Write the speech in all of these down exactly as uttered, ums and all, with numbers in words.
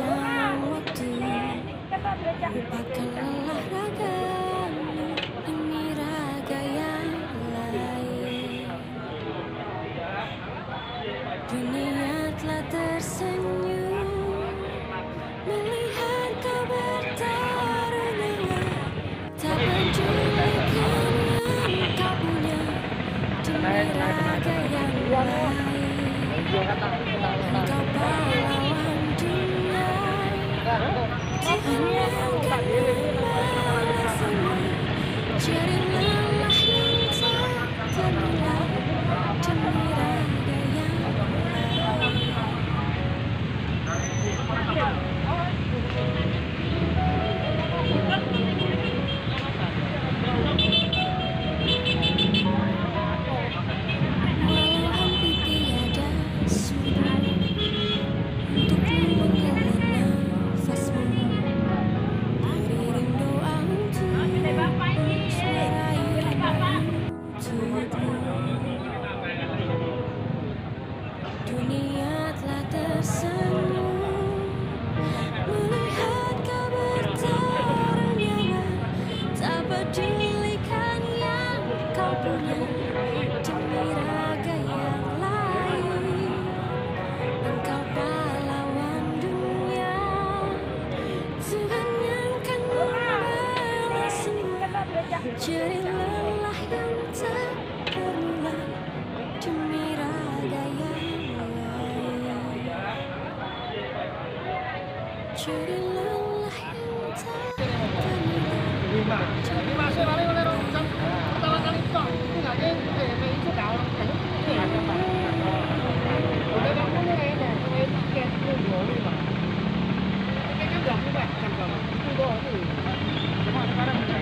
Jangan waktu lupakan olahragamu, ini raga yang lain. Dunia telah tersenyum melihat kau bertarung dengan tak menculikan yang kau punya, dunia raga yang lain. Dunia telah tersenyum melihat kau bertarung nyawa, tak pedulikan yang kau punya, demi raga yang lain. Engkau pahlawan dunia, Tuhan yang akan membalas semua, jadi lelah yang tak berulang, demi raga yang jadi lelah yang tak dunia telah tersenyum melihat kau bertaruh nyawa,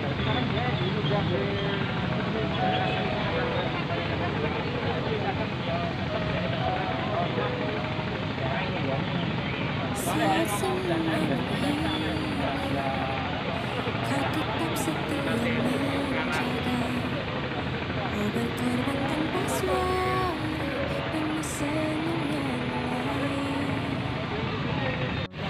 tak pedulikan yang kau punya,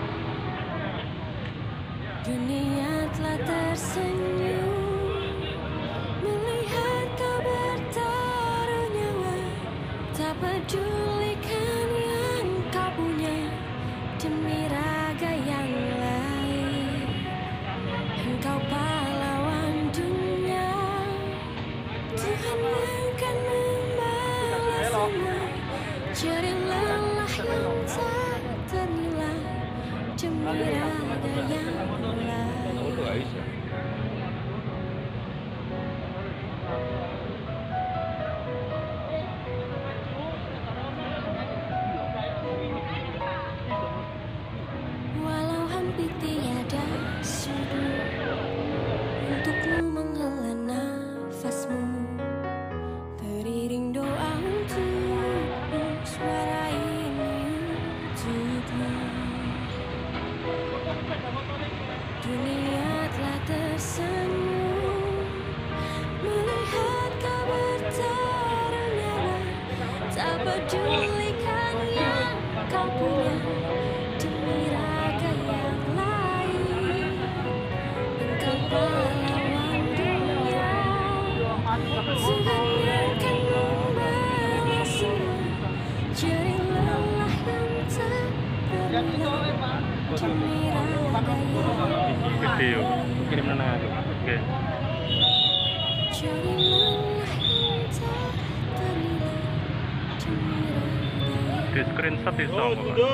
demi raga yang lain. Engkau pahlawan dunia, Tuhan yang akan membalas semua, jadi lelah yang tak ternilai, demi raga yang lain. Dunia telah tersenyum melihat kau bertarung nyawa, tak pedulikan yang kau punya, demi raga yang lain. Engkau pahlawan dunia, Tuhan yang akan membalas semua, jadi lelah yang tak berlelah, demi raga yang lain. Video kirim nana itu, oke. Di screenshot itu apa?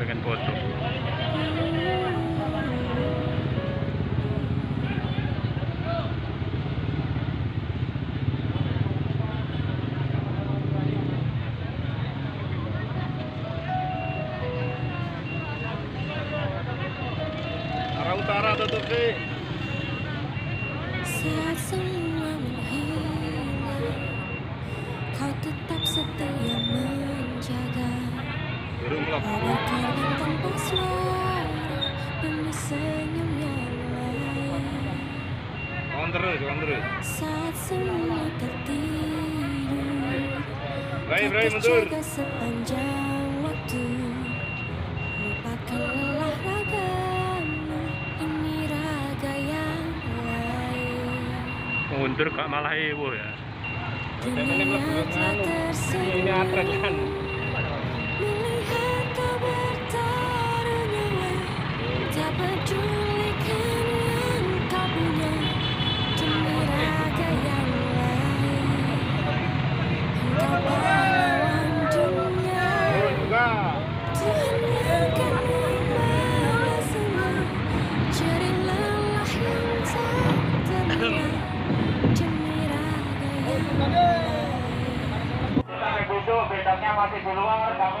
Pengen foto. Saat semua menghilang, kau tetap setia menjaga. Berubah. Saat semua tertidur, kita terjaga sepanjang waktu. Lupakanlah ragamu, ini raga yang lain. Mundur kok malah ibu ya. Dunia tak tersenyum. Masih di luar, kami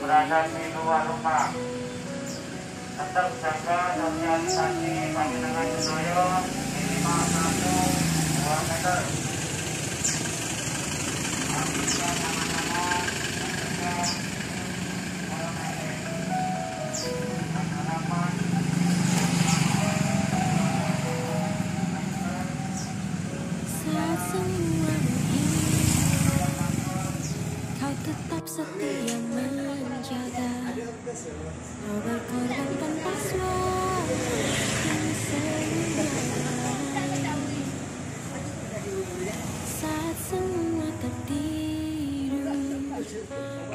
berada di luar rumah, tetap jaga sosialisasi panjenengan sedoyo minimal satu dua meter. Setia menjaga, kau berkorban tanpa suara, kau senyum. Saat semua tertidur,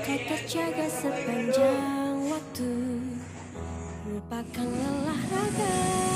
kau terjaga sepanjang waktu. Lupakan lelah raga.